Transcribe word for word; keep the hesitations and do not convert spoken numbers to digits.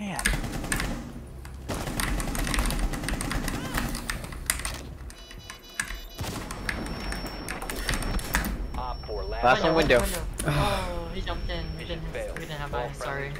Man. Last one window. window. Oh, he jumped in. We didn't, we didn't have eyes, sorry.